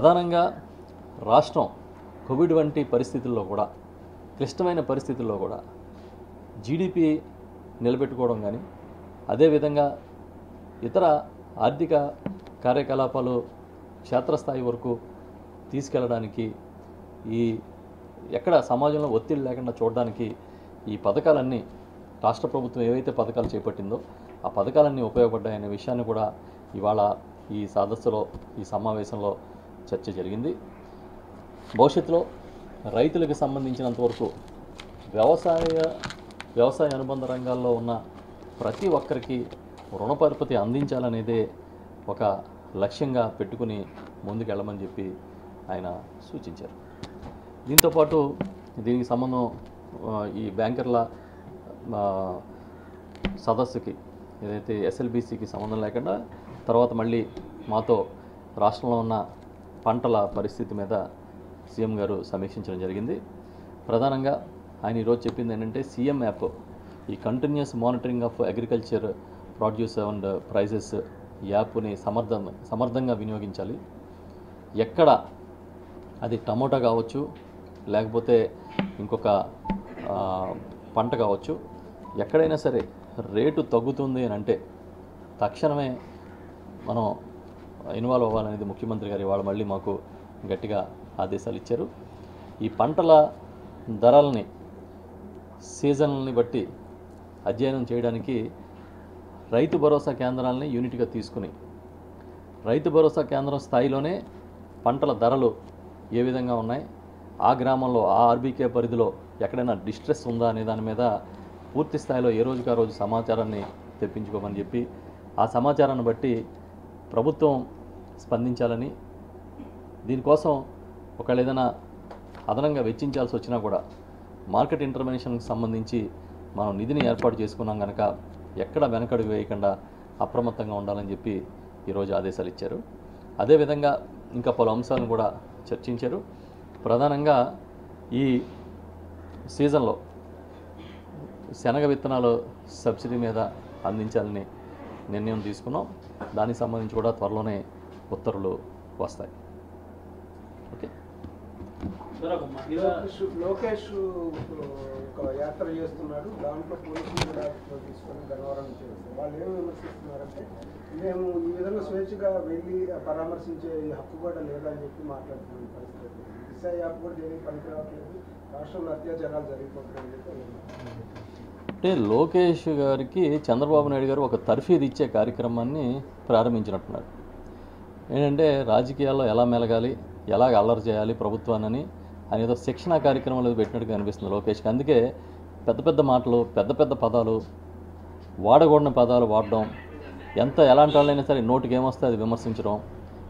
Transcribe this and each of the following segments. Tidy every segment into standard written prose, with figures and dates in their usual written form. ప్రధానంగా రాష్ట్రం కోవిడ్ వంటి పరిస్థితుల్లో కూడా క్లిష్టమైన పరిస్థితుల్లో కూడా జీడిపి నిలబెట్టుకోవడం కానీ అదేవిధంగా ఇతర ఆర్థిక కార్యకలాపాలు క్షేత్రస్థాయి వరకు తీసుకెళ్ళడానికి ఈ ఎక్కడ సమాజంలో ఒత్తిడి లేకుండా చూడడానికి ఈ పథకాలన్నీ రాష్ట్ర ప్రభుత్వం ఏవైతే పథకాలు చేపట్టిందో ఆ పథకాలన్నీ ఉపయోగపడ్డాయనే విషయాన్ని కూడా ఇవాళ ఈ సదస్సులో ఈ సమావేశంలో చర్చ జరిగింది. భవిష్యత్తులో రైతులకు సంబంధించినంతవరకు వ్యవసాయ అనుబంధ రంగాల్లో ఉన్న ప్రతి ఒక్కరికి రుణపరిపతి అందించాలనేదే ఒక లక్ష్యంగా పెట్టుకుని ముందుకెళ్ళమని చెప్పి ఆయన సూచించారు. దీంతోపాటు దీనికి సంబంధం ఈ బ్యాంకర్ల సదస్సుకి ఏదైతే ఎస్ఎల్బీసీకి సంబంధం లేకుండా తర్వాత మళ్ళీ మాతో రాష్ట్రంలో ఉన్న పంటల పరిస్థితి మీద సీఎం గారు సమీక్షించడం జరిగింది. ప్రధానంగా ఆయన ఈరోజు చెప్పింది ఏంటంటే సీఎం యాప్ ఈ continuous monitoring of agriculture produce and prices యాప్ని సమర్థంగా వినియోగించాలి. ఎక్కడ అది టమోటా కావచ్చు లేకపోతే ఇంకొక పంట కావచ్చు ఎక్కడైనా సరే రేటు తగ్గుతుంది అని అంటే తక్షణమే మనం ఇన్వాల్వ్ అవ్వాలనేది ముఖ్యమంత్రి గారు ఇవాళ మళ్ళీ మాకు గట్టిగా ఆదేశాలు ఇచ్చారు. ఈ పంటల ధరల్ని సీజన్లని బట్టి అధ్యయనం చేయడానికి రైతు భరోసా కేంద్రాలని యూనిట్గా తీసుకుని రైతు భరోసా కేంద్రం స్థాయిలోనే పంటల ధరలు ఏ విధంగా ఉన్నాయి ఆ గ్రామంలో ఆ ఆర్బీకే పరిధిలో ఎక్కడైనా డిస్ట్రెస్ ఉందా అనే దాని మీద పూర్తి స్థాయిలో ఏ రోజుకు ఆ రోజు సమాచారాన్ని తెప్పించుకోమని చెప్పి ఆ సమాచారాన్ని బట్టి ప్రభుత్వం స్పందించాలని దీనికోసం ఒకవేళ ఏదైనా అదనంగా వెచ్చించాల్సి వచ్చినా కూడా మార్కెట్ ఇంటర్వెన్షన్కి సంబంధించి మనం నిధిని ఏర్పాటు చేసుకున్నాం కనుక ఎక్కడ వెనకడుగు వేయకుండా అప్రమత్తంగా ఉండాలని చెప్పి ఈరోజు ఆదేశాలు ఇచ్చారు. అదేవిధంగా ఇంకా పలు అంశాలను కూడా చర్చించారు. ప్రధానంగా ఈ సీజన్లో శనగ విత్తనాలు సబ్సిడీ మీద అందించాలని నిర్ణయం తీసుకున్నాం. దానికి సంబంధించి కూడా త్వరలోనే ఉత్తర్వులు వస్తాయి. ఓకే, లోకేష్ ఒక యాత్ర చేస్తున్నాడు. దాంట్లో పోలీసులు కూడా తీసుకొని గన్నవరం చేస్తారు. వాళ్ళు ఏమి విమర్శిస్తున్నారంటే మేము ఈ విధంగా స్వేచ్ఛగా వెళ్ళి పరామర్శించే హక్కు కూడా లేదని చెప్పి మాట్లాడుతున్నాం. పరిస్థితి దిశ యాప్ కూడా దేనికి పనికి రావట్లేదు, రాష్ట్రంలో అత్యాచారాలు జరిగిపోతున్నాయని చెప్పి అంటే లోకేష్ గారికి చంద్రబాబు నాయుడు గారు ఒక తర్ఫీదు ఇచ్చే కార్యక్రమాన్ని ప్రారంభించినట్టున్నారు. ఏంటంటే రాజకీయాల్లో ఎలా మెలగాలి, ఎలా అల్లరి చేయాలి ప్రభుత్వాన్ని అనేదో శిక్షణ కార్యక్రమాలు పెట్టినట్టుగా అనిపిస్తుంది లోకేష్కి. అందుకే పెద్ద పెద్ద మాటలు, పెద్ద పెద్ద పదాలు, వాడకూడని పదాలు వాడడం, ఎలాంటి వాళ్ళైనా సరే నోటికి ఏమొస్తే అది విమర్శించడం,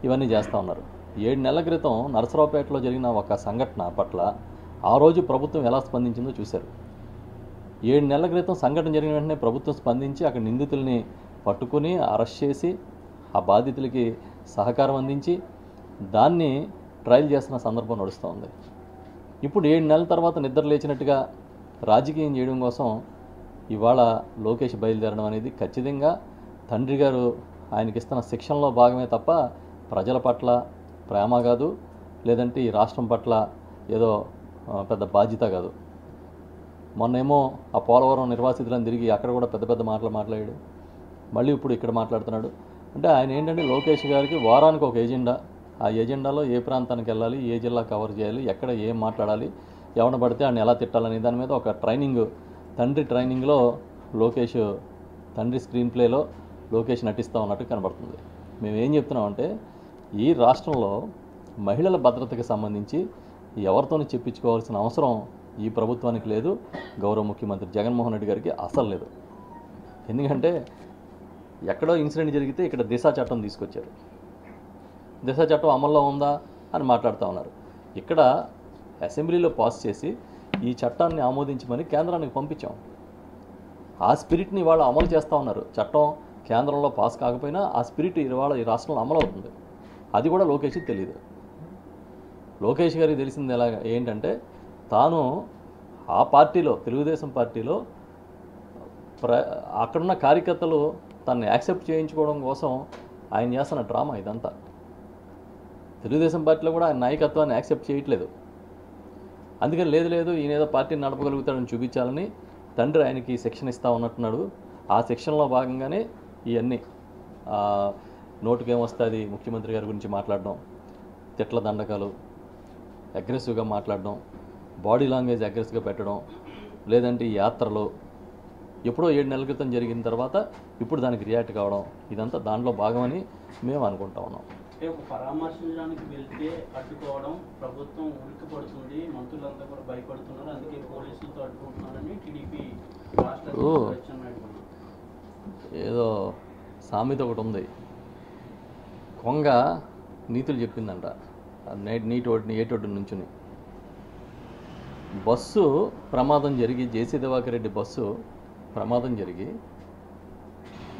ఇవన్నీ చేస్తూ ఉన్నారు. 7 నెలల క్రితం నర్సరావుపేటలో జరిగిన ఒక సంఘటన పట్ల ఆ రోజు ప్రభుత్వం ఎలా స్పందించిందో చూశారు. 7 నెలల క్రితం సంఘటన జరిగిన వెంటనే ప్రభుత్వం స్పందించి అక్కడ నిందితుల్ని పట్టుకుని అరెస్ట్ చేసి ఆ బాధితులకి సహకారం అందించి దాన్ని ట్రయల్ చేస్తున్న సందర్భం నడుస్తూ ఉంది. ఇప్పుడు 7 నెలల తర్వాత నిద్ర లేచినట్టుగా రాజకీయం చేయడం కోసం ఇవాళ లోకేష్ బయలుదేరడం అనేది ఖచ్చితంగా తండ్రి గారు ఆయనకి ఇస్తున్న శిక్షణలో భాగమే తప్ప ప్రజల పట్ల ప్రేమ కాదు, లేదంటే ఈ రాష్ట్రం పట్ల ఏదో పెద్ద బాధ్యత కాదు. మొన్నేమో ఆ పోలవరం నిర్వాసితులను తిరిగి అక్కడ కూడా పెద్ద పెద్ద మాటలు మాట్లాడాడు, మళ్ళీ ఇప్పుడు ఇక్కడ మాట్లాడుతున్నాడు. అంటే ఆయన ఏంటంటే లోకేష్ గారికి వారానికి ఒక ఎజెండా, ఆ ఎజెండాలో ఏ ప్రాంతానికి వెళ్ళాలి, ఏ జిల్లా కవర్ చేయాలి, ఎక్కడ ఏం మాట్లాడాలి, ఎవరిని పడితే ఆయన ఎలా తిట్టాలనే దాని మీద ఒక ట్రైనింగ్, తండ్రి ట్రైనింగ్లో లోకేష్, తండ్రి స్క్రీన్ ప్లేలో లోకేష్ నటిస్తూ ఉన్నట్టు కనబడుతుంది. మేమేం చెప్తున్నామంటే ఈ రాష్ట్రంలో మహిళల భద్రతకు సంబంధించి ఎవరితోనూ చెప్పించుకోవాల్సిన అవసరం ఈ ప్రభుత్వానికి లేదు, గౌరవ ముఖ్యమంత్రి జగన్మోహన్ రెడ్డి గారికి అసలు లేదు. ఎందుకంటే ఎక్కడో ఇన్సిడెంట్ జరిగితే ఇక్కడ దిశ చట్టం తీసుకొచ్చారు. దిశ చట్టం అమల్లో ఉందా అని మాట్లాడుతూ ఉన్నారు. ఇక్కడ అసెంబ్లీలో పాస్ చేసి ఈ చట్టాన్ని ఆమోదించమని కేంద్రానికి పంపించాం. ఆ స్పిరిట్ని వాళ్ళు అమలు చేస్తూ ఉన్నారు. చట్టం కేంద్రంలో పాస్ కాకపోయినా ఆ స్పిరిట్ ఇవాళ ఈ రాష్ట్రంలో అమలు అవుతుంది. అది కూడా లోకేష్కి తెలియదు. లోకేష్ గారికి తెలిసింది ఎలా ఏంటంటే తాను ఆ పార్టీలో, తెలుగుదేశం పార్టీలో అక్కడున్న కార్యకర్తలు తనని యాక్సెప్ట్ చేయించుకోవడం కోసం ఆయన చేస్తున్న డ్రామా ఇదంతా. తెలుగుదేశం పార్టీలో కూడా నాయకత్వాన్ని యాక్సెప్ట్ చేయట్లేదు. అందుకని లేదు లేదు ఈయనేదో పార్టీని నడపగలుగుతాడని చూపించాలని తండ్రి ఆయనకి సెక్షన్ ఇస్తా ఉన్నట్టున్నాడు. ఆ సెక్షన్లో భాగంగానే ఇవన్నీ నోటుకేమొస్తుంది ముఖ్యమంత్రి గారి గురించి మాట్లాడడం, తిట్ల దండకాలు, అగ్రెసివ్గా మాట్లాడడం, బాడీ లాంగ్వేజ్ అగ్రెసివ్గా పెట్టడం, లేదంటే ఈ యాత్రలో ఎప్పుడో 7 నెలల క్రితం జరిగిన తర్వాత ఇప్పుడు దానికి రియాక్ట్ కావడం, ఇదంతా దాంట్లో భాగమని మేము అనుకుంటా ఉన్నాం. పరామర్శించడానికి వెళ్తే అడ్డుకోవడం, ప్రభుత్వం ఉనికి పడుతుంది, మంత్రులంతా కూడా భయపడుతున్నారు, అందుకే పోలీసులతో అడ్డుకుంటున్నారని టీడీపీ ఏదో సామెత ఒకటి ఉంది, కొంగ నీతులు చెప్పిందంట నీటి ఏటొడ్డు నుంచుని. బస్సు ప్రమాదం జరిగి జేసీ దివాకర్ రెడ్డి బస్సు ప్రమాదం జరిగి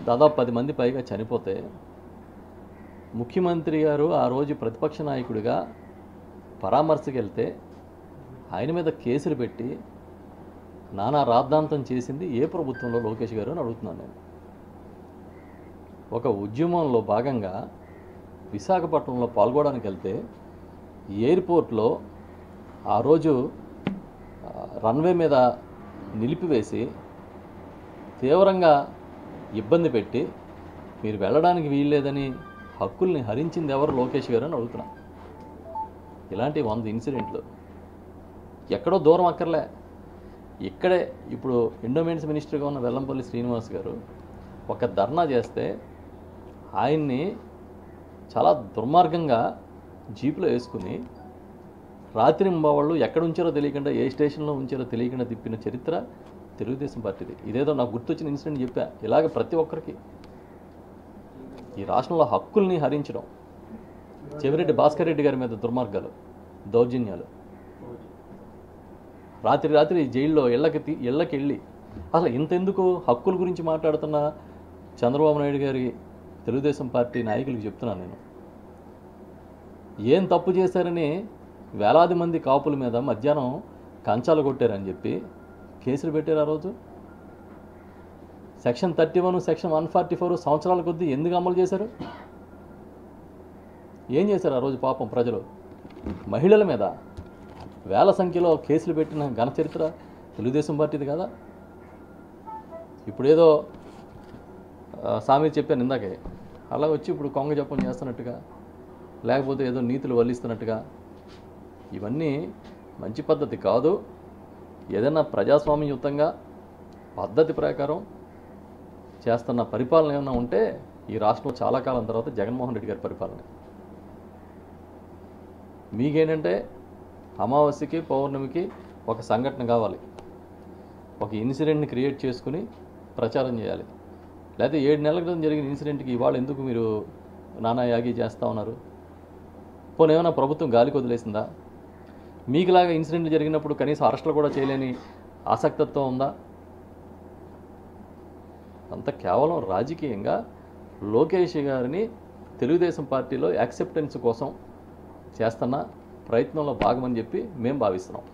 దాదాపు 10 మంది పైగా చనిపోతే ముఖ్యమంత్రి గారు ఆ రోజు ప్రతిపక్ష నాయకుడిగా పరామర్శకు వెళ్తే ఆయన మీద కేసులు పెట్టి నానా రాద్ధాంతం చేసింది ఏ ప్రభుత్వంలో లోకేష్ గారు అని అడుగుతున్నాను నేను. ఒక ఉద్యమంలో భాగంగా విశాఖపట్నంలో పాల్గొనడానికి వెళ్తే ఎయిర్పోర్ట్లో ఆ రోజు రన్వే మీద నిలిపివేసి తీవ్రంగా ఇబ్బంది పెట్టి మీరు వెళ్ళడానికి వీల్లేదని హక్కుల్ని హరించింది ఎవరు లోకేష్ గారు అని అడుగుతున్నా. ఇలాంటి 100 ఇన్సిడెంట్లు ఎక్కడో దూరం అక్కర్లే, ఇక్కడే. ఇప్పుడు ఎండోమెంట్స్ మినిస్టర్గా ఉన్న వెల్లంపల్లి శ్రీనివాస్ గారు ఒక ధర్నా చేస్తే ఆయన్ని చాలా దుర్మార్గంగా జీపులో వేసుకుని రాత్రింబావాళ్ళు ఎక్కడ ఉంచారో తెలియకుండా ఏ స్టేషన్లో ఉంచారో తెలియకుండా తిప్పిన చరిత్ర తెలుగుదేశం పార్టీది. ఇదేదో నాకు గుర్తొచ్చిన ఇన్సిడెంట్ చెప్పా. ఇలాగ ప్రతి ఒక్కరికి ఈ రాష్ట్రంలో హక్కుల్ని హరించడం, చెవిరెడ్డి భాస్కర్ రెడ్డి గారి మీద దుర్మార్గాలు, దౌర్జన్యాలు, రాత్రి జైల్లో ఇళ్ళకి వెళ్ళి అసలు ఇంతెందుకు హక్కుల గురించి మాట్లాడుతున్న చంద్రబాబు నాయుడు గారి తెలుగుదేశం పార్టీ నాయకులకు చెప్తున్నాను నేను, ఏం తప్పు చేశారని వేలాది మంది కాపుల మీద మధ్యాహ్నం కంచాలు కొట్టారని చెప్పి కేసులు పెట్టారు. ఆ రోజు సెక్షన్ 31, సెక్షన్ 144 సంవత్సరాల కొద్దీ ఎందుకు అమలు చేశారు? ఏం చేశారు ఆ రోజు? పాపం ప్రజలు, మహిళల మీద వేల సంఖ్యలో కేసులు పెట్టిన ఘన చరిత్ర తెలుగుదేశం పార్టీది కదా. ఇప్పుడేదో సామీర్ చెప్పాను ఇందాకే, అలా వచ్చి ఇప్పుడు కొంగ జపం చేస్తున్నట్టుగా, లేకపోతే ఏదో నీతులు వల్లిస్తున్నట్టుగా, ఇవన్నీ మంచి పద్ధతి కాదు. ఏదైనా ప్రజాస్వామ్యయుతంగా పద్ధతి ప్రకారం చేస్తున్న పరిపాలన ఏమైనా ఉంటే ఈ రాష్ట్రంలో చాలా కాలం తర్వాత జగన్మోహన్ రెడ్డి గారి పరిపాలన. మీకేంటంటే అమావాస్యకి పౌర్ణమికి ఒక సంఘటన కావాలి, ఒక ఇన్సిడెంట్ని క్రియేట్ చేసుకుని ప్రచారం చేయాలి. లేకపోతే 7 నెలల క్రితం జరిగిన ఇన్సిడెంట్కి ఇవాళ ఎందుకు మీరు నానా యాగి చేస్తూ ఉన్నారు? పోనీ ఏమైనా ప్రభుత్వం గాలికి వదిలేసిందా? మీకులాగా ఇన్సిడెంట్లు జరిగినప్పుడు కనీసం అరెస్టులు కూడా చేయలేని ఆసక్తత్వం ఉందా? అంత కేవలం రాజకీయంగా లోకేష్ గారిని తెలుగుదేశం పార్టీలో యాక్సెప్టెన్స్ కోసం చేస్తున్న ప్రయత్నంలో భాగమని చెప్పి మేము భావిస్తున్నాం.